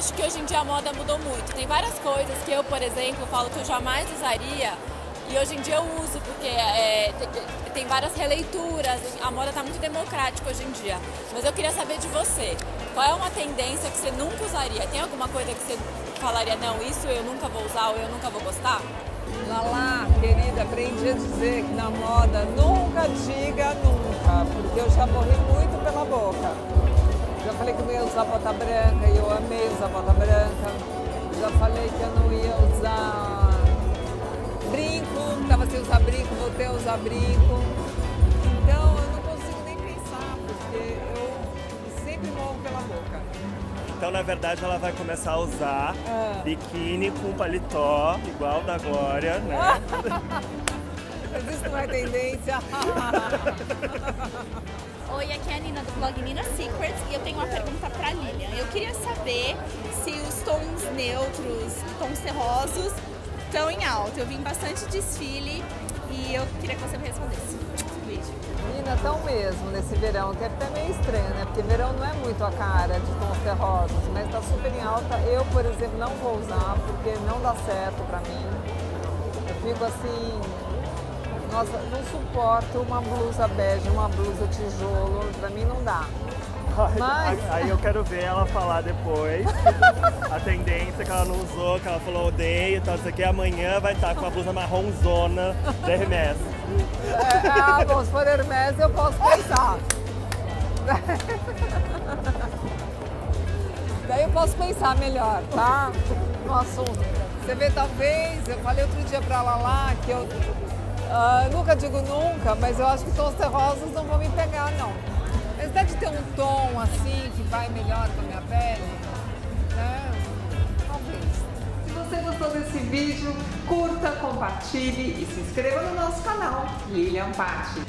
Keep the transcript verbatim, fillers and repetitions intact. acho que hoje em dia a moda mudou muito. Tem várias coisas que eu, por exemplo, falo que eu jamais usaria e hoje em dia eu uso, porque é, tem, tem várias releituras, a moda está muito democrática hoje em dia. Mas eu queria saber de você, qual é uma tendência que você nunca usaria? Tem alguma coisa que você falaria, não, isso eu nunca vou usar ou eu nunca vou gostar? Lala, querida, aprendi a dizer que na moda nunca diga nunca, porque eu já morri muito pela boca. Já falei que eu ia usar bota branca e eu amei usar bota branca. Já falei que eu não ia usar brinco, estava sem usar brinco, voltei a usar brinco. Então eu não consigo nem pensar, porque eu sempre morro pela boca. Então na verdade ela vai começar a usar ah. biquíni com paletó, igual da Glória, né? Mas isso não é tendência. Oi, aqui é a Niina do blog Niina Secrets e eu tenho uma pergunta para Lilian. Eu queria saber se os tons neutros, tons terrosos, estão em alta. Eu vi bastante desfile e eu queria que você me respondesse. Um beijo. Niina, tão mesmo nesse verão, que é até meio estranho, né? Porque verão não é muito a cara de tons terrosos, mas está super em alta. Eu, por exemplo, não vou usar porque não dá certo para mim. Eu fico assim... Nossa, não suporto uma blusa bege, uma blusa tijolo, pra mim não dá. Mas... Aí eu quero ver ela falar depois a tendência que ela não usou, que ela falou odeio e tal, isso aqui. Amanhã vai estar com a blusa marronzona da Hermès. É, ah, bom, se for Hermès eu posso pensar. Daí eu posso pensar melhor, tá? No assunto. Você vê, talvez, eu falei outro dia pra Lala que eu... Uh, nunca digo nunca, mas eu acho que tons terrosos não vão me pegar, não. Apesar de ter um tom assim que vai melhor com a minha pele, né? Talvez. Se você gostou desse vídeo, curta, compartilhe e se inscreva no nosso canal Lilian Pacce.